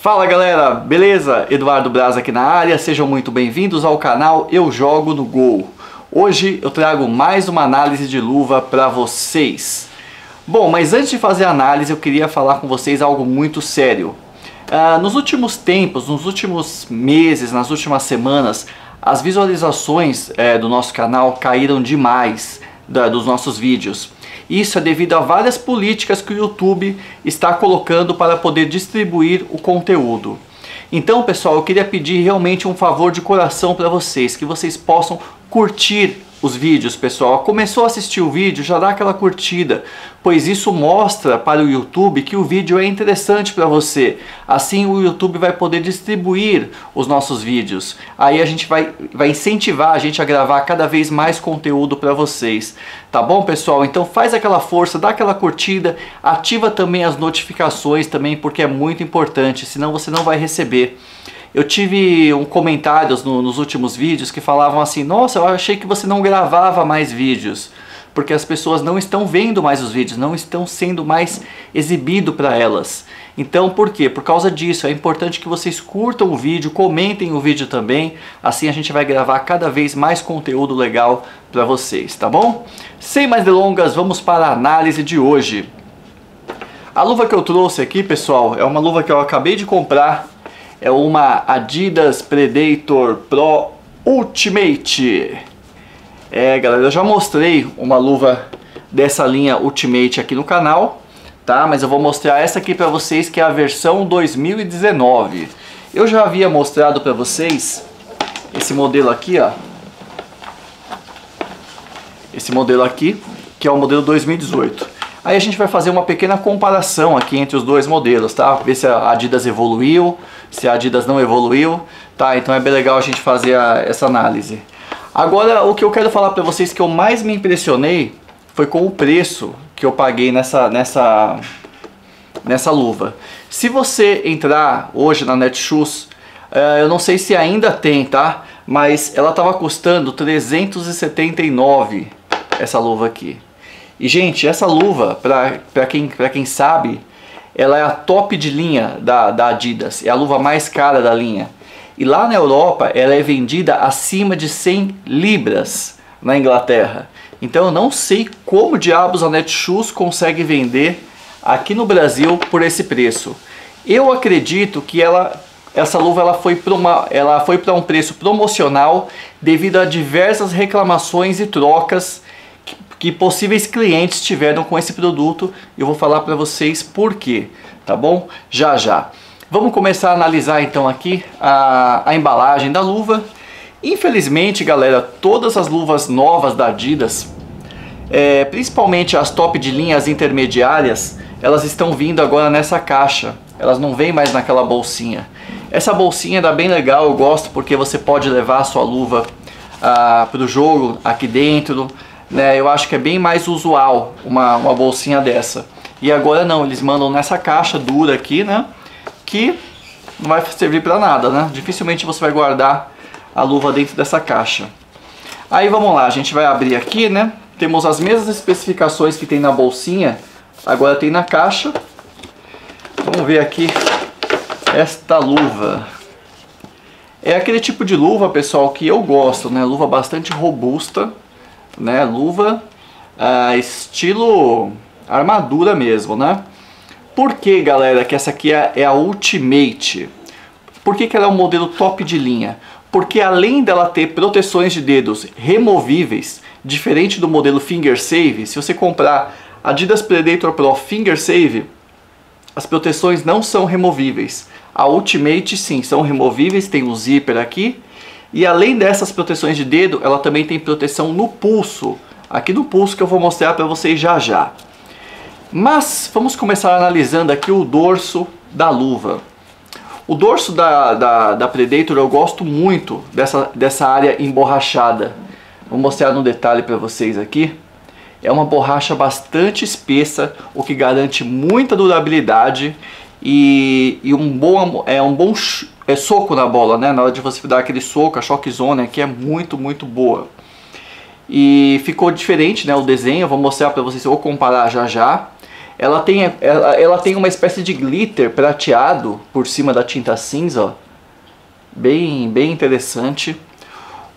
Fala galera, beleza? Eduardo Braz aqui na área, sejam muito bem-vindos ao canal Eu Jogo no Gol. Hoje eu trago mais uma análise de luva para vocês. Bom, mas antes de fazer a análise eu queria falar com vocês algo muito sério. Nos últimos tempos, nos últimos meses, nas últimas semanas, as visualizações do nosso canal caíram demais dos nossos vídeos. Isso é devido a várias políticas que o YouTube está colocando para poder distribuir o conteúdo. Então, pessoal, eu queria pedir realmente um favor de coração para vocês, que vocês possam curtir os vídeos, pessoal. Começou a assistir o vídeo, já dá aquela curtida, pois isso mostra para o YouTube que o vídeo é interessante para você. Assim o YouTube vai poder distribuir os nossos vídeos. Aí a gente vai incentivar a gente a gravar cada vez mais conteúdo para vocês. Tá bom, pessoal? Então faz aquela força, dá aquela curtida, ativa também as notificações também, porque é muito importante, senão você não vai receber. Eu tive comentários nos últimos vídeos que falavam assim: nossa, eu achei que você não gravava mais vídeos, porque as pessoas não estão vendo mais os vídeos, não estão sendo mais exibido para elas. Então, por quê? Por causa disso, é importante que vocês curtam o vídeo, comentem o vídeo também, assim a gente vai gravar cada vez mais conteúdo legal para vocês, tá bom? Sem mais delongas, vamos para a análise de hoje. A luva que eu trouxe aqui, pessoal, é uma luva que eu acabei de comprar. É uma Adidas Predator Pro Ultimate. Galera, eu já mostrei uma luva dessa linha Ultimate aqui no canal, tá? Mas eu vou mostrar essa aqui pra vocês, que é a versão 2019. Eu já havia mostrado pra vocês esse modelo aqui, ó. Esse modelo aqui, que é o modelo 2018. Aí a gente vai fazer uma pequena comparação aqui entre os dois modelos, tá? Ver se a Adidas evoluiu, se a Adidas não evoluiu, tá? Então é bem legal a gente fazer essa análise. Agora, o que eu quero falar pra vocês que eu mais me impressionei foi com o preço que eu paguei nessa luva. Se você entrar hoje na Netshoes, eu não sei se ainda tem, tá? Mas ela tava custando R$379,00 essa luva aqui. E, gente, essa luva, pra quem sabe, ela é a top de linha da Adidas. É a luva mais cara da linha. E lá na Europa, ela é vendida acima de 100 libras na Inglaterra. Então, eu não sei como diabos a Netshoes consegue vender aqui no Brasil por esse preço. Eu acredito que essa luva foi para um preço promocional devido a diversas reclamações e trocas que possíveis clientes tiveram com esse produto. Eu vou falar para vocês por quê, tá bom? Já já. Vamos começar a analisar então aqui a embalagem da luva. Infelizmente, galera, todas as luvas novas da Adidas, principalmente as top de linha, as intermediárias, elas estão vindo agora nessa caixa. Elas não vêm mais naquela bolsinha. Essa bolsinha dá bem legal, eu gosto, porque você pode levar a sua luva para o jogo aqui dentro, né? Eu acho que é bem mais usual uma bolsinha dessa. E agora não, eles mandam nessa caixa dura aqui, né? Que não vai servir para nada, né? Dificilmente você vai guardar a luva dentro dessa caixa. Aí vamos lá, a gente vai abrir aqui, né? Temos as mesmas especificações que tem na bolsinha, agora tem na caixa. Vamos ver aqui esta luva. É aquele tipo de luva, pessoal, que eu gosto, né? Luva bastante robusta, né? Luva estilo armadura mesmo, né? Por que, galera, que essa aqui é a Ultimate? Por que ela é um modelo top de linha? Porque além dela ter proteções de dedos removíveis, diferente do modelo Finger Save, se você comprar Adidas Predator Pro Finger Save, as proteções não são removíveis. A Ultimate sim, são removíveis, tem um zíper aqui. E além dessas proteções de dedo, ela também tem proteção no pulso. Aqui no pulso que eu vou mostrar para vocês já já. Mas vamos começar analisando aqui o dorso da luva. O dorso da Predator eu gosto muito dessa área emborrachada. Vou mostrar no detalhe para vocês aqui. É uma borracha bastante espessa, o que garante muita durabilidade e um bom soco na bola, né? Na hora de você dar aquele soco, a shock zone aqui é muito, muito boa. E ficou diferente, né, o desenho, eu vou mostrar para vocês, eu vou comparar já já. Ela tem uma espécie de glitter prateado por cima da tinta cinza, ó. Bem interessante.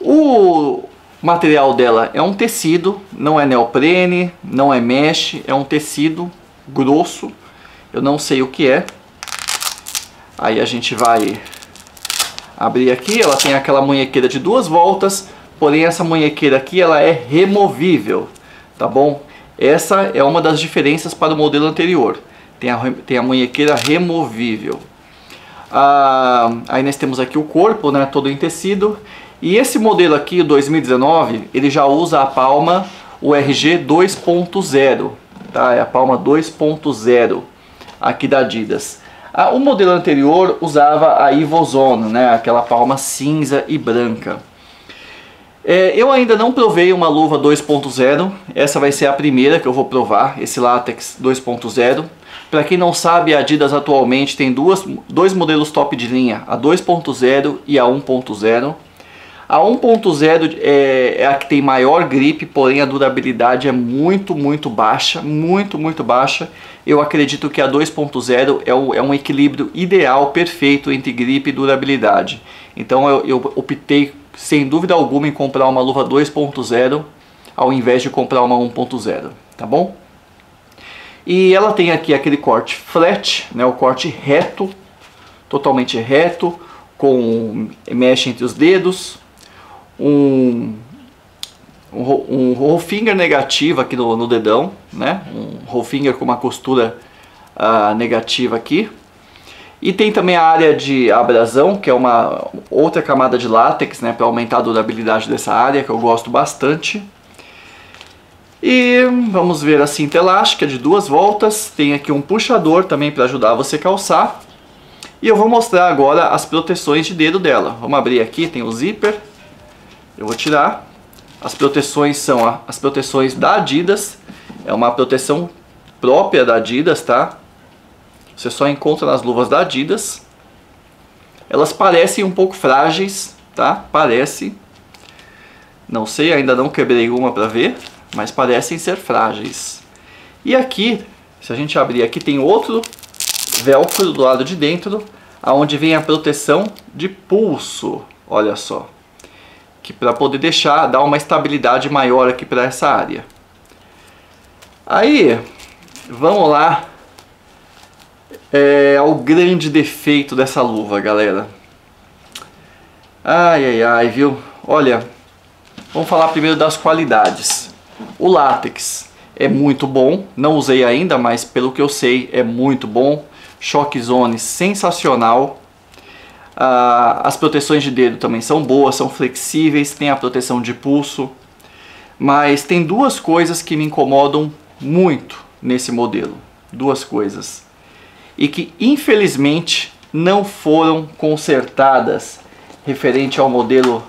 O material dela é um tecido, não é neoprene, não é mesh, é um tecido grosso. Eu não sei o que é. Aí a gente vai abrir aqui, ela tem aquela munhequeira de 2 voltas, porém essa munhequeira aqui ela é removível, tá bom? Essa é uma das diferenças para o modelo anterior, tem a munhequeira removível. Aí nós temos aqui o corpo, né, todo em tecido, e esse modelo aqui, o 2019, ele já usa a palma, o RG 2.0, tá? É a palma 2.0 aqui da Adidas. O modelo anterior usava a EvoZone, né, aquela palma cinza e branca. Eu ainda não provei uma luva 2.0, essa vai ser a primeira que eu vou provar, esse látex 2.0. Para quem não sabe, a Adidas atualmente tem dois modelos top de linha, a 2.0 e a 1.0. A 1.0 é a que tem maior grip, porém a durabilidade é muito baixa, muito baixa. Eu acredito que a 2.0 é um equilíbrio ideal, perfeito entre grip e durabilidade. Então eu optei, sem dúvida alguma, em comprar uma luva 2.0 ao invés de comprar uma 1.0, tá bom? E ela tem aqui aquele corte flat, né, o corte reto, totalmente reto, com mesh entre os dedos. Um roll finger negativo aqui no dedão, né? Um roll finger com uma costura negativa aqui. E tem também a área de abrasão, que é uma outra camada de látex, né, para aumentar a durabilidade dessa área, que eu gosto bastante. E vamos ver a cinta elástica de 2 voltas. Tem aqui um puxador também para ajudar você a calçar. E eu vou mostrar agora as proteções de dedo dela. Vamos abrir aqui, tem o zíper. Eu vou tirar. As proteções são as proteções da Adidas. É uma proteção própria da Adidas, tá? Você só encontra nas luvas da Adidas. Elas parecem um pouco frágeis, tá? Parece. Não sei, ainda não quebrei uma pra ver, mas parecem ser frágeis. E aqui, se a gente abrir aqui, tem outro velcro do lado de dentro, aonde vem a proteção de pulso. Olha só. Que para poder dar uma estabilidade maior aqui para essa área. Aí, vamos lá ao grande defeito dessa luva, galera. Ai, viu? Olha, vamos falar primeiro das qualidades. O látex é muito bom, não usei ainda, mas pelo que eu sei é muito bom. Shock Zone sensacional. As proteções de dedo também são boas, são flexíveis, tem a proteção de pulso. Mas tem 2 coisas que me incomodam muito nesse modelo. 2 coisas. E que infelizmente não foram consertadas referente ao modelo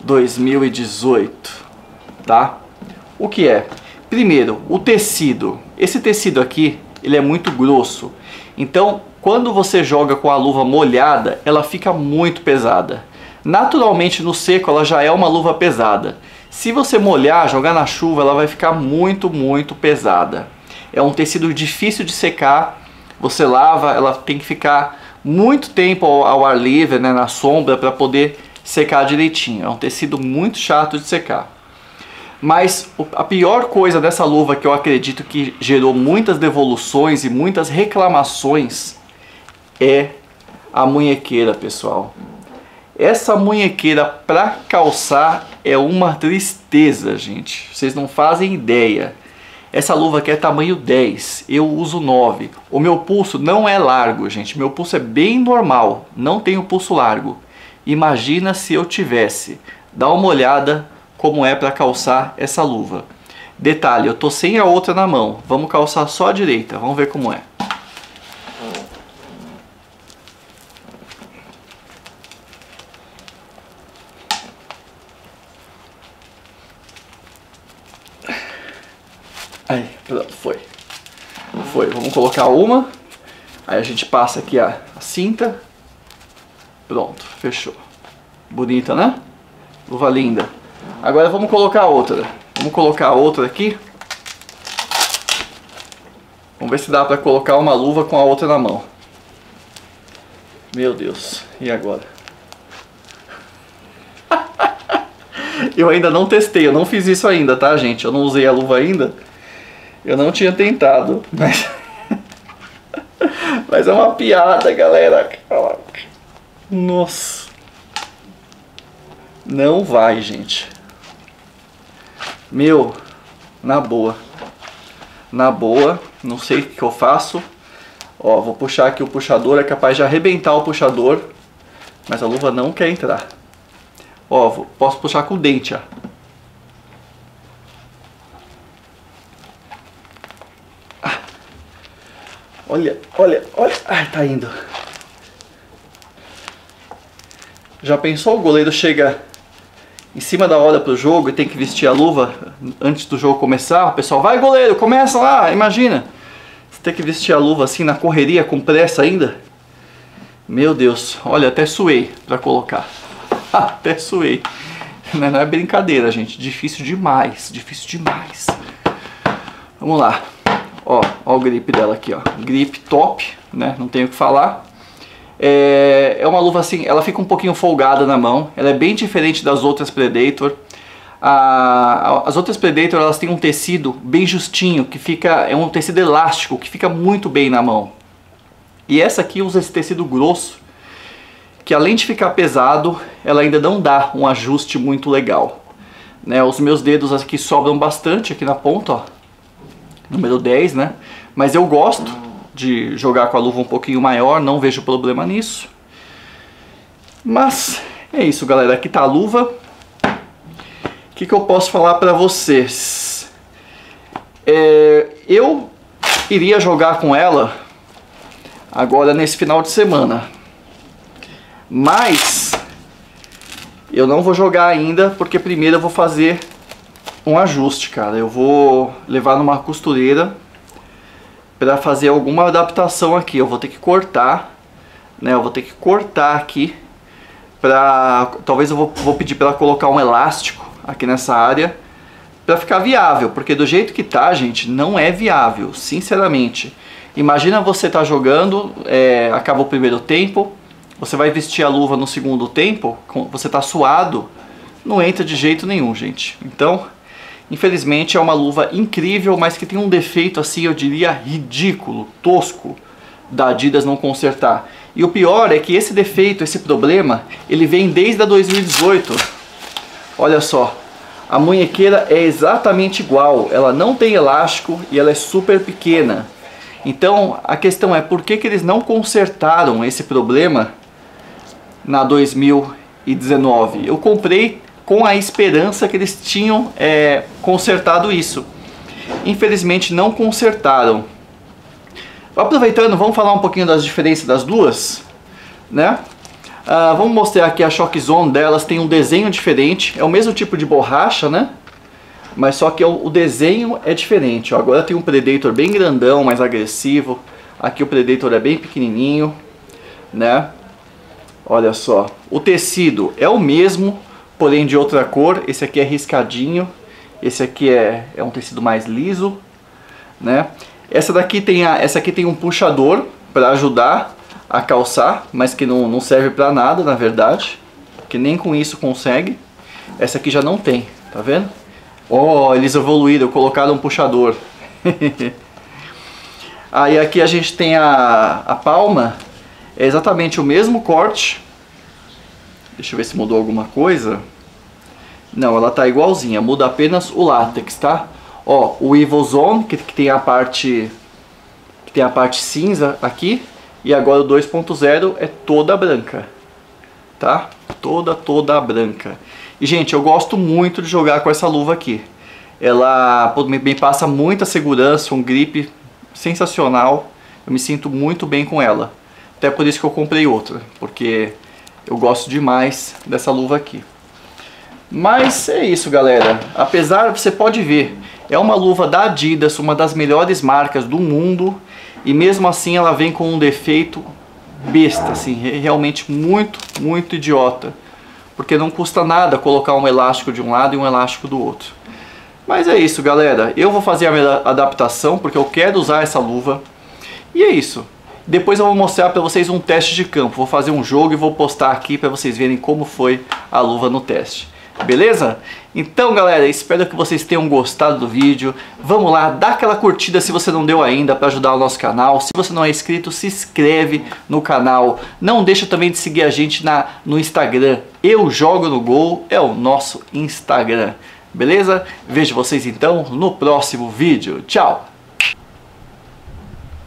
2018. Tá? O que é? Primeiro, o tecido. Esse tecido aqui, ele é muito grosso. Então, quando você joga com a luva molhada, ela fica muito pesada. Naturalmente, no seco, ela já é uma luva pesada. Se você molhar, jogar na chuva, ela vai ficar muito pesada. É um tecido difícil de secar. Você lava, ela tem que ficar muito tempo ao ar livre, né, na sombra, para poder secar direitinho. É um tecido muito chato de secar. Mas a pior coisa dessa luva, que eu acredito que gerou muitas devoluções e muitas reclamações, é a munhequeira, pessoal. Essa munhequeira para calçar é uma tristeza, gente. Vocês não fazem ideia. Essa luva aqui é tamanho 10, eu uso 9. O meu pulso não é largo, gente. Meu pulso é bem normal, não tenho pulso largo. Imagina se eu tivesse. Dá uma olhada como é para calçar essa luva. Detalhe, eu tô sem a outra na mão. Vamos calçar só a direita, vamos ver como é. Aí, pronto, foi, vamos colocar uma, aí a gente passa aqui a cinta, pronto, fechou, bonita, né? Luva linda. Agora vamos colocar outra aqui, Vamos ver se dá pra colocar uma luva com a outra na mão. Meu Deus, e agora? Eu ainda não testei, eu não fiz isso ainda, tá, gente? Eu não usei a luva ainda. Eu não tinha tentado, mas... mas é uma piada, galera. Nossa. Não vai, gente. Meu, na boa. Na boa, não sei o que eu faço. Ó, vou puxar aqui o puxador, é capaz de arrebentar o puxador. Mas a luva não quer entrar. Ó, posso puxar com o dente, ó. Ah. Olha, olha, olha. Ai, tá indo. Já pensou o goleiro chega em cima da hora pro jogo e tem que vestir a luva antes do jogo começar? O pessoal, vai goleiro, começa lá, imagina. Você tem que vestir a luva assim na correria, com pressa ainda. Meu Deus, olha, até suei pra colocar. Até suei. Não é brincadeira, gente. Difícil demais. Difícil demais. Vamos lá. Ó, ó o grip dela aqui, ó. Grip top, né? Não tenho o que falar. É uma luva assim, ela fica um pouquinho folgada na mão. Ela é bem diferente das outras Predator. As outras Predator, elas têm um tecido bem justinho, que fica... é um tecido elástico, que fica muito bem na mão. E essa aqui usa esse tecido grosso, que além de ficar pesado, ela ainda não dá um ajuste muito legal, né? Os meus dedos aqui sobram bastante aqui na ponta, ó, número 10, né? Mas eu gosto de jogar com a luva um pouquinho maior, não vejo problema nisso. Mas é isso, galera, aqui tá a luva. O que eu posso falar pra vocês? Eu iria jogar com ela agora nesse final de semana. Mas eu não vou jogar ainda, porque primeiro eu vou fazer um ajuste, cara. Eu vou levar numa costureira para fazer alguma adaptação aqui. Eu vou ter que cortar, né? Eu vou ter que cortar aqui pra... talvez eu vou pedir para ela colocar um elástico aqui nessa área para ficar viável, porque do jeito que tá, gente, não é viável, sinceramente. Imagina você tá jogando, acaba o primeiro tempo, você vai vestir a luva no segundo tempo, você tá suado, não entra de jeito nenhum, gente. Então, infelizmente é uma luva incrível, mas que tem um defeito assim, eu diria, ridículo, tosco, da Adidas não consertar. E o pior é que esse defeito, esse problema, ele vem desde a 2018. Olha só, a munhequeira é exatamente igual, ela não tem elástico e ela é super pequena. Então, a questão é, por que que eles não consertaram esse problema na 2019. Eu comprei com a esperança que eles tinham consertado isso. Infelizmente não consertaram. Aproveitando, vamos falar um pouquinho das diferenças das duas, né? Vamos mostrar aqui a Shock Zone delas. Tem um desenho diferente, é o mesmo tipo de borracha, né? Mas só que o desenho é diferente, ó. Agora tem um Predator bem grandão, mais agressivo. Aqui o Predator é bem pequenininho, né? Olha só, o tecido é o mesmo, porém de outra cor. Esse aqui é riscadinho, esse aqui é um tecido mais liso, né? Essa aqui tem um puxador para ajudar a calçar, mas que não serve para nada, na verdade, que nem com isso consegue. Essa aqui já não tem, tá vendo? Oh, eles evoluíram, colocaram um puxador. Aí aqui a gente tem a palma. É exatamente o mesmo corte. Deixa eu ver se mudou alguma coisa. Não, ela tá igualzinha. Muda apenas o látex, tá? Ó, o EvoZone, que tem a parte cinza aqui. E agora o 2.0 é toda branca, tá? Toda branca. E, gente, eu gosto muito de jogar com essa luva aqui. Ela me passa muita segurança, um grip sensacional. Eu me sinto muito bem com ela. Até por isso que eu comprei outra, porque eu gosto demais dessa luva aqui. Mas é isso, galera. Apesar, você pode ver, é uma luva da Adidas, uma das melhores marcas do mundo. E mesmo assim ela vem com um defeito besta, assim, realmente muito idiota. Porque não custa nada colocar um elástico de um lado e um elástico do outro. Mas é isso, galera. Eu vou fazer a adaptação porque eu quero usar essa luva. E é isso. Depois eu vou mostrar para vocês um teste de campo. Vou fazer um jogo e vou postar aqui para vocês verem como foi a luva no teste. Beleza? Então, galera, espero que vocês tenham gostado do vídeo. Vamos lá, dá aquela curtida se você não deu ainda para ajudar o nosso canal. Se você não é inscrito, se inscreve no canal. Não deixa também de seguir a gente no Instagram. Eu Jogo no Gol é o nosso Instagram. Beleza? Vejo vocês então no próximo vídeo. Tchau!